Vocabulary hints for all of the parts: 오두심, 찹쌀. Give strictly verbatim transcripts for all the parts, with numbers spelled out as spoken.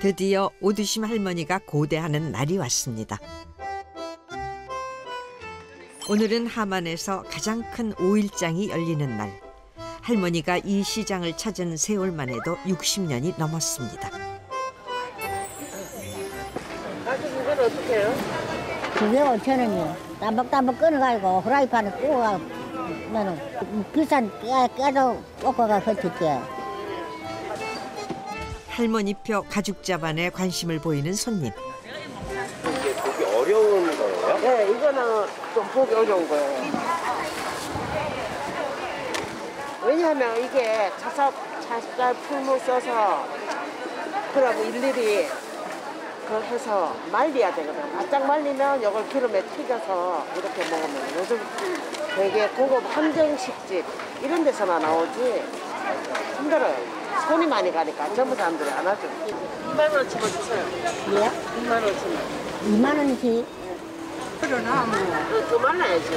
드디어 오두심 할머니가 고대하는 날이 왔습니다. 오늘은 함안에서 가장 큰 오일장이 열리는 날. 할머니가 이 시장을 찾은 세월만 해도 육십 년이 넘었습니다. 가죽 이건 어떻게 해요? 그게 오천 원이요. 따박따박 끊어가지고 후라이팬에 구워가 비싼 깨도 볶아가 흩을게. 할머니표 가죽 자반에 관심을 보이는 손님. 이게 보기 어려운 거예요? 네, 이거는 좀 보기 어려운 거예요. 왜냐하면 이게 찹쌀, 찹쌀 풀물 써서 그러고 일일이 그걸 해서 말려야 되거든요. 바짝 말리면 이걸 기름에 튀겨서 이렇게 먹으면 요즘 되게 고급 한정식집 이런 데서만 나오지 힘들어요. 손이 많이 가니까 전부 사람들이 안 하죠. 이만 원 집어주세요. 예? 이만 원씩. 이만 원씩? 그러나 뭐. 더 말라야지.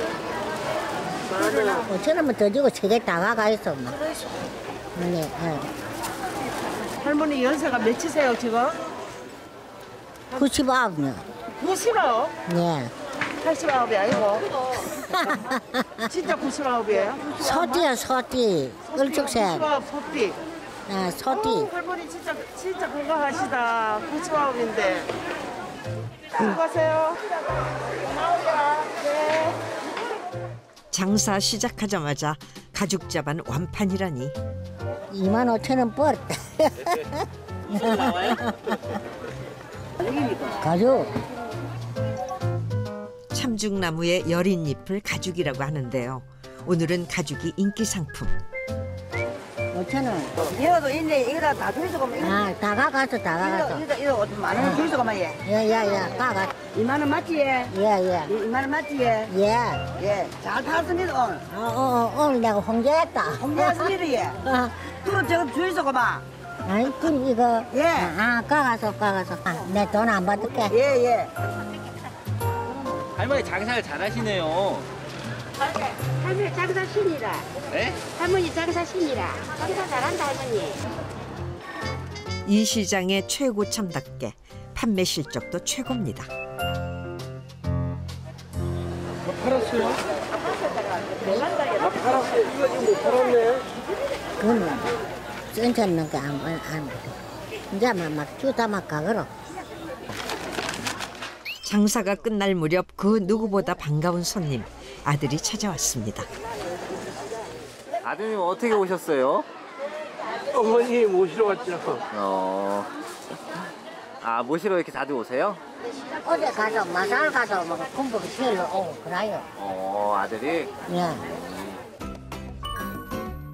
오천 원만 더 주고 저게 다 와가 있어. 네, 네. 할머니 연세가 몇이세요 지금? 구십구요. 구십구? 네. 팔십구이 아니고? 진짜 구십구이에요? 소띠야 소띠. 얼죽색. 구십구 소띠. 네, 소띠. 오, 할머니 진짜 진짜 건강하시다. 구십구인데. 수고하세요. 네. 장사 시작하자마자 가죽 자반 완판이라니. 이만 오천 원 벌었다. 가죽. 참죽나무의 여린 잎을 가죽이라고 하는데요. 오늘은 가죽이 인기 상품. 오천 원. 이거도 있네. 이거다 다 들여주고. 아, 다 가가서 다 가가서. 이거 이거 만 원 들여주고 만 예. 예예예. 가가. 이만 원 맞지? 예예. 예. 이만 원 맞지? 예. 예. 잘 팔았습니다 오늘. 어, 어, 어 오늘 내가 홍제했다. 홍제했습니다 예. 어. 그럼 저거 주의주고 마. 아이 그럼 이거. 예. 아 가가서 가가서. 아, 내 돈 안 받을게. 예예. 예. 할머니 장사를 잘하시네요. 할머니 장사 신이라. 네? 할머니 장사 신이라. 장사 잘한다 할머니. 이 시장의 최고 참답게 판매 실적도 최고입니다. 뭐 팔았어요? 아, 팔았어요. 이거 지금 못 팔았네. 그건 괜찮는 거 안 안. 이제 막 막 주다 막 가거라. 장사가 끝날 무렵 그 누구보다 반가운 손님. 아들이 찾아왔습니다. 아드님 어떻게 오셨어요? 어머니 모시러 왔죠. 어... 아 모시러 이렇게 자주 오세요? 어제 가서 마산 가서 군복 시일로 오고 그래요. 어 아들이? 네.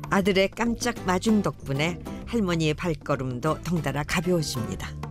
아들의 깜짝 마중 덕분에 할머니의 발걸음도 덩달아 가벼워집니다.